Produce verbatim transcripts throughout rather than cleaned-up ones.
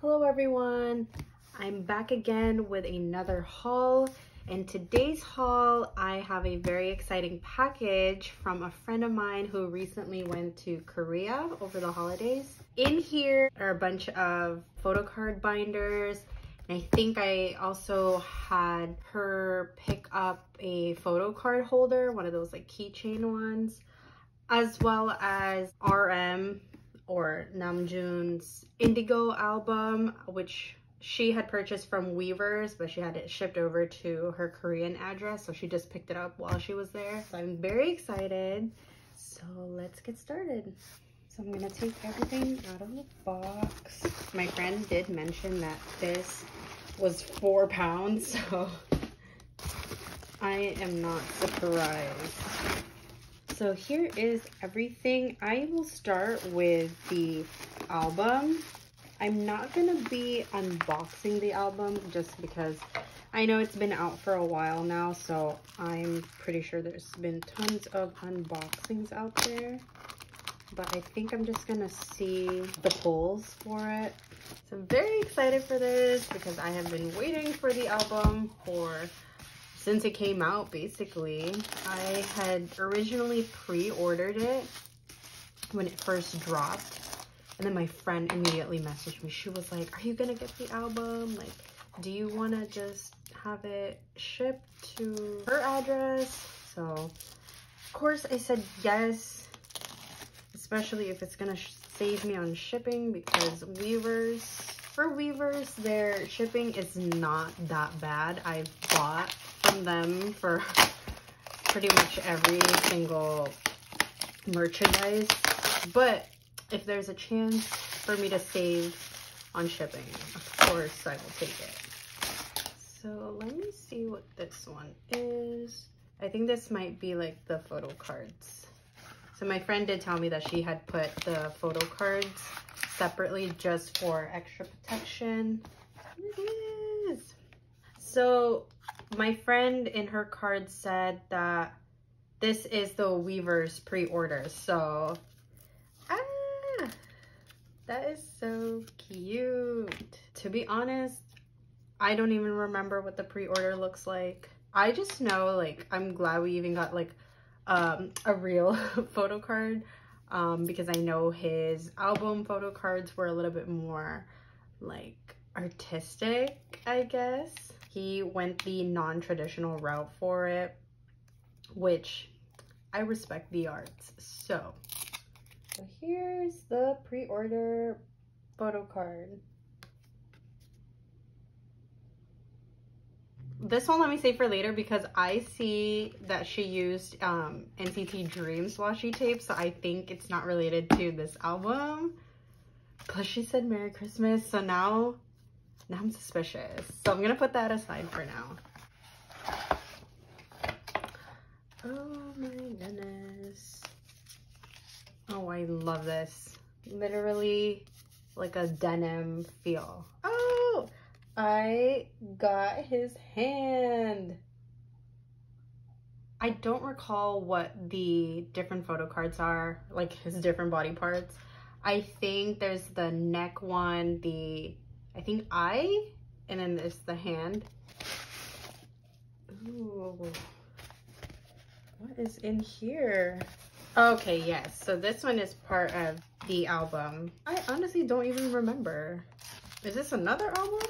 Hello everyone, I'm back again with another haul. In today's haul, I have a very exciting package from a friend of mine who recently went to Korea over the holidays. In here are a bunch of photo card binders. I think I also had her pick up a photo card holder, one of those like keychain ones, as well as R M or Namjoon's Indigo album, which she had purchased from Weverse, but she had it shipped over to her Korean address, so she just picked it up while she was there. So I'm very excited. So let's get started. So I'm gonna take everything out of the box. My friend did mention that this was four pounds, so I am not surprised. So here is everything. I will start with the album. I'm not gonna be unboxing the album just because I know it's been out for a while now, so I'm pretty sure there's been tons of unboxings out there. But I think I'm just gonna see the pulls for it. So I'm very excited for this because I have been waiting for the album for since it came out, basically. I had originally pre-ordered it when it first dropped, and then my friend immediately messaged me. She was like, are you gonna get the album? Like, do you wanna just have it shipped to her address? So of course I said yes, especially if it's gonna save me on shipping, because Weverse, for Weverse, their shipping is not that bad. I've bought from them for pretty much every single merchandise, but if there's a chance for me to save on shipping, of course I will take it. So let me see what this one is. I think this might be like the photo cards. So my friend did tell me that she had put the photo cards separately just for extra protection. Here it is. So my friend in her card said that this is the Weverse pre-order. So, ah, that is so cute. To be honest, I don't even remember what the pre-order looks like. I just know, like, I'm glad we even got like Um, a real photo card, um, because I know his album photo cards were a little bit more like artistic, I guess. He went the non-traditional route for it, which I respect the arts. So, so here's the pre-order photo card. This one let me save for later because I see that she used um, N C T Dream washi tape, so I think it's not related to this album. Plus she said Merry Christmas, so now, now I'm suspicious. So I'm gonna put that aside for now. Oh my goodness. Oh, I love this. Literally like a denim feel. Oh! I got his hand. I don't recall what the different photo cards are, like his different body parts. I think there's the neck one, the, I think eye, and then there's the hand. Ooh, what is in here? Okay, yes, so this one is part of the album. I honestly don't even remember. Is this another album?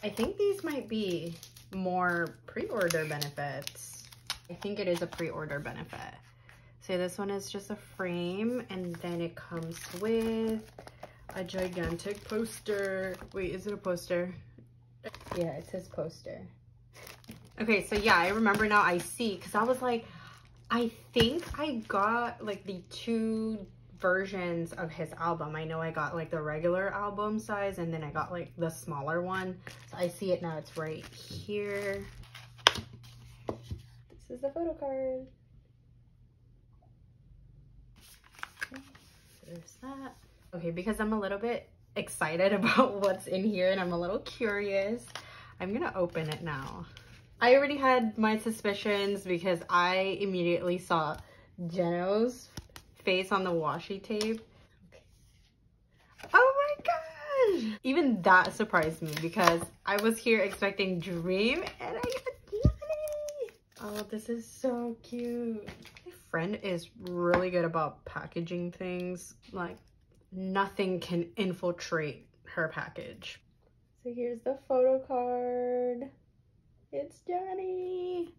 I think these might be more pre-order benefits. I think it is a pre-order benefit. So this one is just a frame, and then it comes with a gigantic poster. Wait, is it a poster? Yeah, it says poster. Okay, so yeah, I remember now, I see, because I was like, I think I got like the two versions of his album. I know I got like the regular album size, and then I got like the smaller one. So I see it now, it's right here. This is the photo card. Okay, there's that. Okay, because I'm a little bit excited about what's in here and I'm a little curious, I'm gonna open it now. I already had my suspicions because I immediately saw Jeno's face on the washi tape. Oh my gosh! Even that surprised me because I was here expecting Dream and I got Johnny! Oh, this is so cute. My friend is really good about packaging things. Like, nothing can infiltrate her package. So here's the photo card. It's Johnny!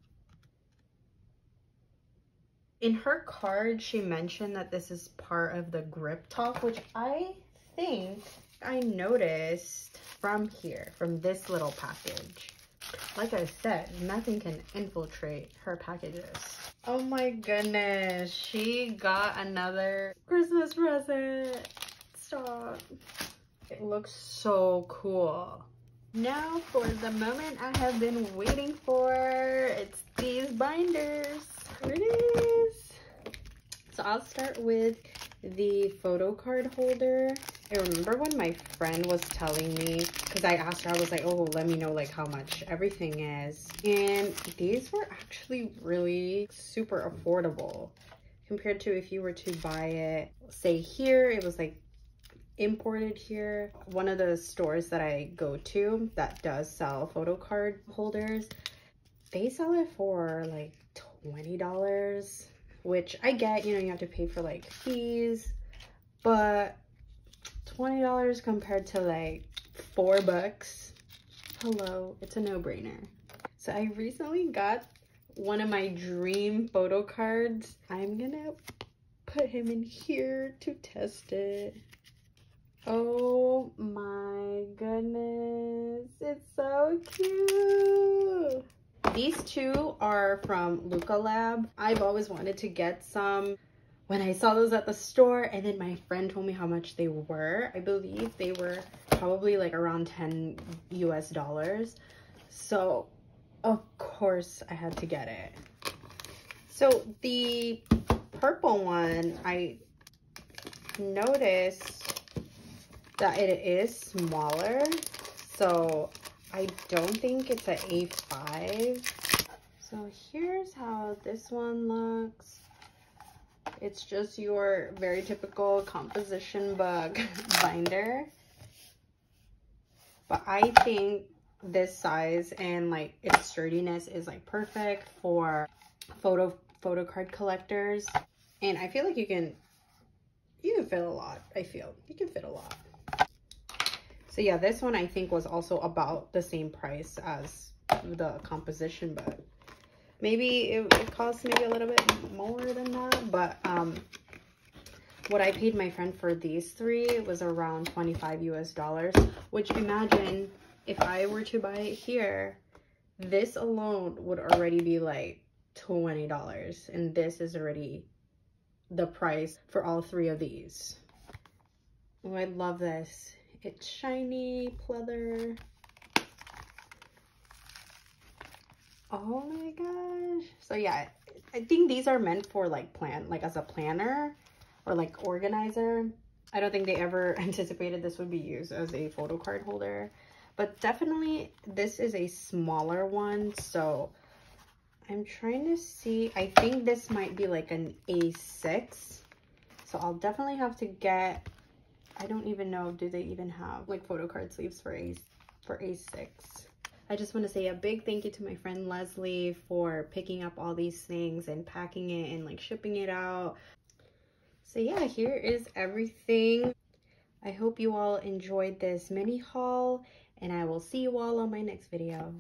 In her card, she mentioned that this is part of the grip talk, which I think I noticed from here, from this little package. Like I said, nothing can infiltrate her packages. Oh my goodness, she got another Christmas present. Stop. It looks so cool. Now for the moment I have been waiting for. It's these binders. Here it is. So I'll start with the photo card holder. I remember when my friend was telling me, because I asked her, I was like, oh, let me know like how much everything is. And these were actually really super affordable compared to if you were to buy it, say here, it was like imported here. One of the stores that I go to that does sell photo card holders, they sell it for like twenty dollars, which I get, you know, you have to pay for like fees, but twenty dollars compared to like four bucks. Hello, it's a no-brainer. So I recently got one of my dream photo cards. I'm gonna put him in here to test it. Oh my goodness, it's so cute. These two are from LucaLab. I've always wanted to get some. When I saw those at the store and then my friend told me how much they were, I believe they were probably like around ten U S dollars. So of course I had to get it. So the purple one, I noticed that it is smaller. So I don't think it's an A five. So here's how this one looks. It's just your very typical composition book binder. But I think this size and like its sturdiness is like perfect for photo photo card collectors. And I feel like you can you can fit a lot. I feel you can fit a lot. So yeah, this one I think was also about the same price as the composition book. Maybe it, it costs maybe a little bit more than that, but um, what I paid my friend for these three was around twenty-five U S dollars, which imagine if I were to buy it here, this alone would already be like twenty dollars, and this is already the price for all three of these. Oh, I love this. It's shiny, pleather. Oh my gosh. So yeah, I think these are meant for like plan, like as a planner or like organizer. I don't think they ever anticipated this would be used as a photo card holder, but definitely this is a smaller one. So I'm trying to see, I think this might be like an A six. So I'll definitely have to get, I don't even know, do they even have like photo card sleeves for A, for A six? I just want to say a big thank you to my friend Leslie for picking up all these things and packing it and like shipping it out. So yeah, here is everything. I hope you all enjoyed this mini haul and I will see you all on my next video.